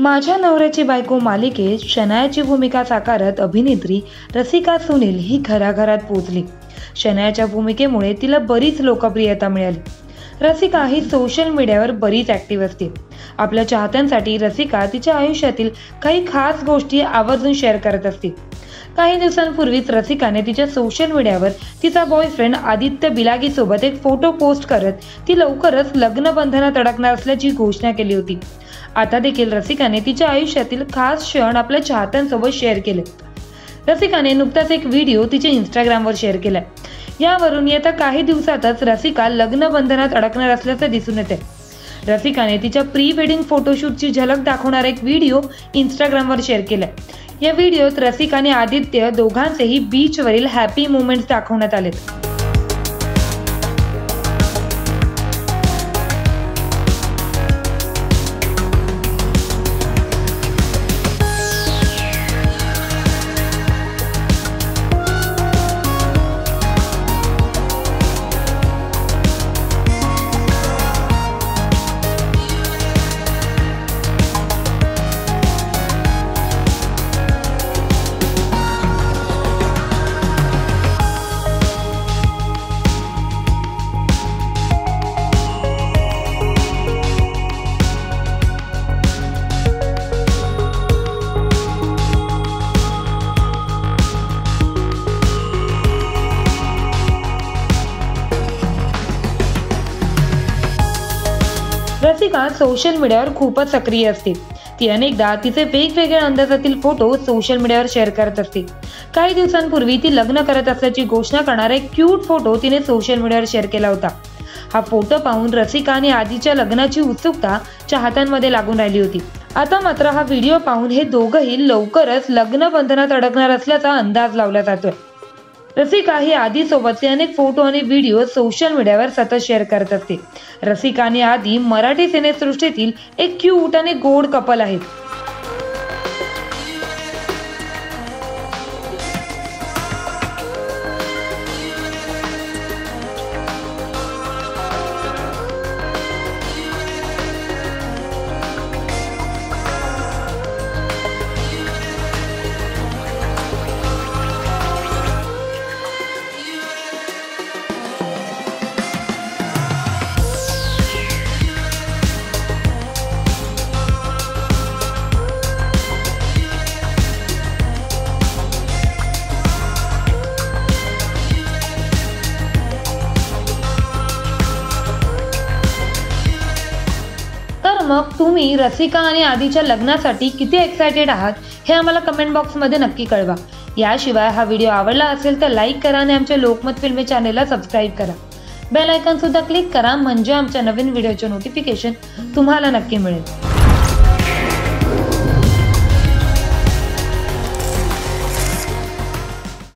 माझ्या नवऱ्याची बायको मालिकेत शनायाची भूमिका साकारत अभिनेत्री रसिका सुनील ही घराघरात पोहोचली. शनायाच्या भूमिकेमुळे तिला बरीच लोकप्रियता मिळाली. रसिका ही सोशल मीडियावर बरीच ऍक्टिव्ह असते. आपल्या चाहत्यांसाठी रसिका तिच्या आयुष्यातील काही खास गोष्टी आवर्जून शेअर करत असते. काही दिवसांपूर्वीच रसिकाने तिच्या सोशल मीडियावर तिचा बॉयफ्रेंड आदित्य बिलागी सोबत एक फोटो पोस्ट करत ती लवकरच लग्न बंधनात अडकणार असल्याची घोषणा केली होती. आता देखील रसिकाने तिच्या आयुष्यातील खास क्षण आपल्या चाहत्यांसोबत शेअर केले. रसिकाने नुकताच एक व्हिडिओ तिच्या इंस्टाग्रामवर शेअर केला. यावरून येत्या काही दिवसातच रसिका लग्न बंधनात अडकणार असल्याचं दिसून येते. रसिकाने तिच्या प्री वेडिंग फोटोशूटची झलक दाखवणारा एक व्हिडिओ इंस्टाग्रामवर शेअर केला. या व्हिडिओत रसिका आणि आदित्य दोघांचेही बीचवरील हॅपी मोमेंट्स दाखवण्यात आलेत. रसिका सोशल मीडियावर खूपच सक्रिय असते. ती अनेकदा तिचे वेगवेगळ्या अंदाजातील फोटो सोशल मीडियावर शेअर करत असते. काही दिवसांपूर्वी ती लग्न करत असल्याची घोषणा करणारा एक क्यूट फोटो तिने सोशल मीडियावर शेअर केला होता. हा फोटो पाहून रसिका आणि आदिच्या लग्नाची उत्सुकता चाहत्यांमध्ये लागून राहिली होती. आता मात्र हा व्हिडिओ पाहून हे दोघंही लवकरच लग्न बंधनात अडकणार असल्याचा अंदाज लावला जातोय. रसिका ही आदी सोबतचे अनेक फोटो आणि व्हिडिओ सोशल मीडियावर सतत शेअर करत असते. रसिका आणि आदी मराठी सिनेसृष्टीतील एक क्यूट आणि गोड कपल आहेत. मग तुम्ही रसिका आणि आदिच्या लग्नासाठी किती एक्सायटेड आहात हे आम्हाला कमेंट बॉक्समध्ये नक्की कळवा. याशिवाय हा व्हिडिओ आवडला असेल तर लाईक करा आणि आमच्या लोकमत फिल्मी चॅनेलला सबस्क्राईब करा. बेल आयकॉन सुद्धा क्लिक करा म्हणजे आमच्या नवीन व्हिडिओचे नोटिफिकेशन तुम्हाला नक्की मिळेल.